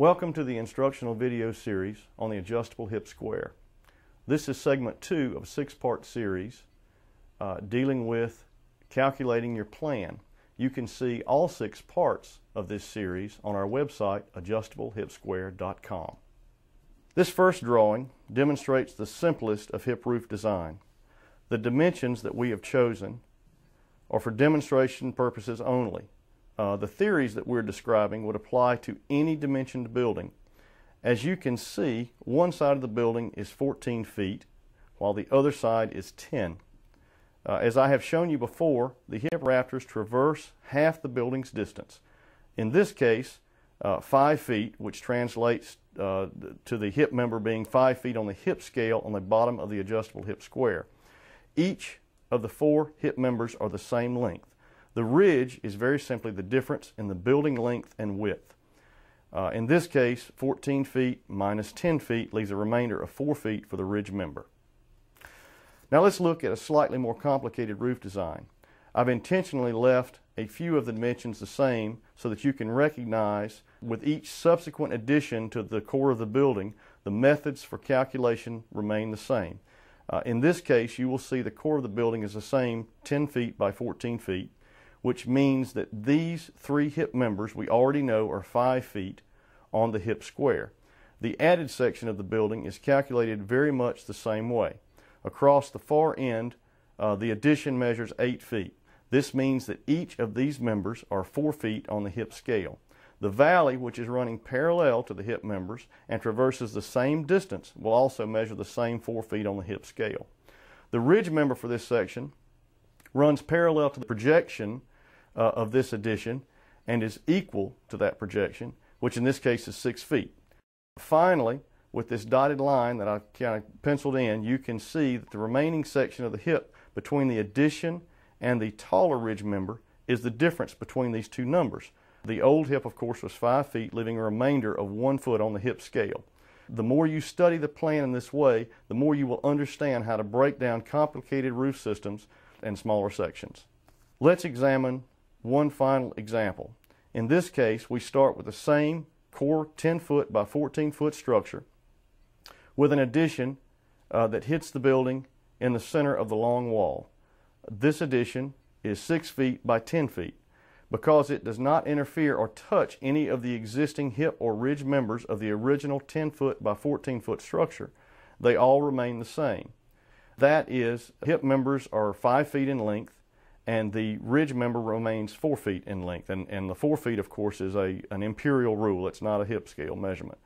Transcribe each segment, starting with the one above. Welcome to the instructional video series on the adjustable hip square. This is segment 2 of a 6-part series dealing with calculating your plan. You can see all 6 parts of this series on our website, adjustablehipsquare.com. This first drawing demonstrates the simplest of hip roof design. The dimensions that we have chosen are for demonstration purposes only. The theories that we're describing would apply to any dimensioned building. As you can see, one side of the building is 14 feet, while the other side is 10. As I have shown you before, the hip rafters traverse half the building's distance. In this case, 5 feet, which translates to the hip member being 5 feet on the hip scale on the bottom of the adjustable hip square. Each of the 4 hip members are the same length. The ridge is very simply the difference in the building length and width. In this case, 14 feet minus 10 feet leaves a remainder of 4 feet for the ridge member. Now let's look at a slightly more complicated roof design. I've intentionally left a few of the dimensions the same so that you can recognize with each subsequent addition to the core of the building, the methods for calculation remain the same. In this case, you will see the core of the building is the same 10 feet by 14 feet, which means that these 3 hip members we already know are 5 feet on the hip square. The added section of the building is calculated very much the same way. Across the far end, the addition measures 8 feet. This means that each of these members are 4 feet on the hip scale. The valley, which is running parallel to the hip members and traverses the same distance, will also measure the same 4 feet on the hip scale. The ridge member for this section runs parallel to the projection of this addition and is equal to that projection, which in this case is 6 feet. Finally, with this dotted line that I've kind of penciled in, you can see that the remaining section of the hip between the addition and the taller ridge member is the difference between these 2 numbers. The old hip, of course, was 5 feet, leaving a remainder of 1 foot on the hip scale. The more you study the plan in this way, the more you will understand how to break down complicated roof systems and smaller sections. Let's examine one final example. In this case, we start with the same core 10-foot by 14-foot structure with an addition that hits the building in the center of the long wall. This addition is 6 feet by 10 feet. Because it does not interfere or touch any of the existing hip or ridge members of the original 10-foot by 14-foot structure, they all remain the same. That is, hip members are 5 feet in length and the ridge member remains 4 feet in length. And the 4 feet, of course, is an imperial rule. It's not a hip scale measurement.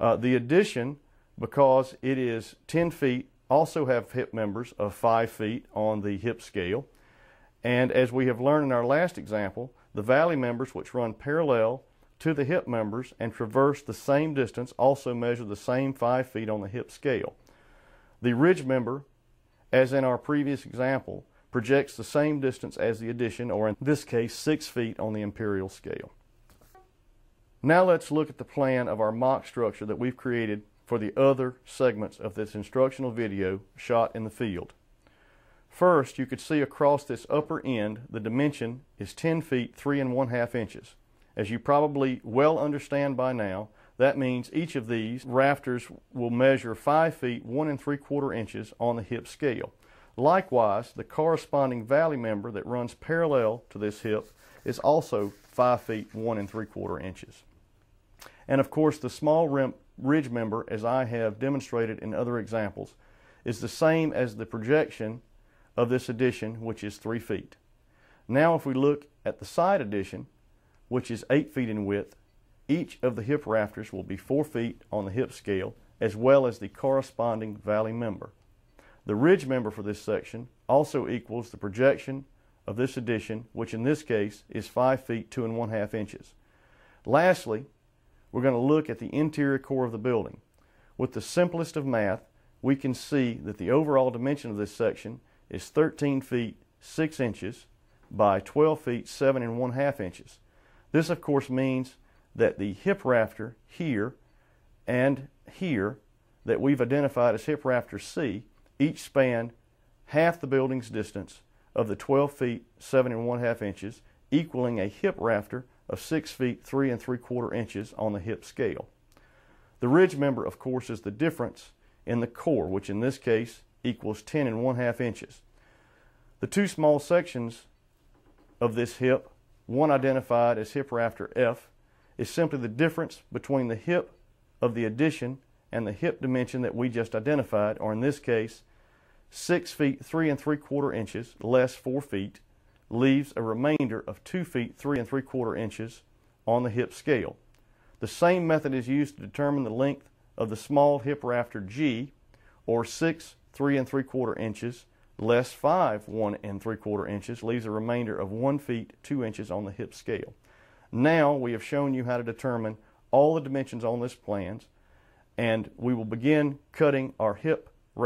The addition, because it is 10 feet, also have hip members of 5 feet on the hip scale. And as we have learned in our last example, the valley members, which run parallel to the hip members and traverse the same distance, also measure the same 5 feet on the hip scale. The ridge member, as in our previous example, projects the same distance as the addition, or in this case, 6 feet on the imperial scale. Now let's look at the plan of our mock structure that we've created for the other segments of this instructional video shot in the field. First, you could see across this upper end, the dimension is 10 feet 3 1/2 inches. As you probably well understand by now, that means each of these rafters will measure 5 feet 1 3/4 inches on the hip scale. Likewise, the corresponding valley member that runs parallel to this hip is also 5 feet 1 3/4 inches. And of course, the small ridge member, as I have demonstrated in other examples, is the same as the projection of this addition, which is 3 feet. Now if we look at the side addition, which is 8 feet in width, each of the hip rafters will be 4 feet on the hip scale, as well as the corresponding valley member. The ridge member for this section also equals the projection of this addition, which in this case is 5 feet 2 1/2 inches. Lastly, we're going to look at the interior core of the building. With the simplest of math, we can see that the overall dimension of this section is 13 feet 6 inches by 12 feet 7 1/2 inches. This of course means that the hip rafter here and here that we've identified as hip rafter C each span half the building's distance of the 12 feet 7 1/2 inches, equaling a hip rafter of 6 feet 3 3/4 inches on the hip scale. The ridge member, of course, is the difference in the core, which in this case equals 10 1/2 inches. The two small sections of this hip, one identified as hip rafter F, is simply the difference between the hip of the addition and the hip dimension that we just identified, or in this case, 6 feet 3 3/4 inches less 4 feet leaves a remainder of 2 feet 3 3/4 inches on the hip scale. The same method is used to determine the length of the small hip rafter G, or 6 3 3/4 inches less 5 1 3/4 inches leaves a remainder of 1 feet 2 inches on the hip scale. Now we have shown you how to determine all the dimensions on this plan, and we will begin cutting our hip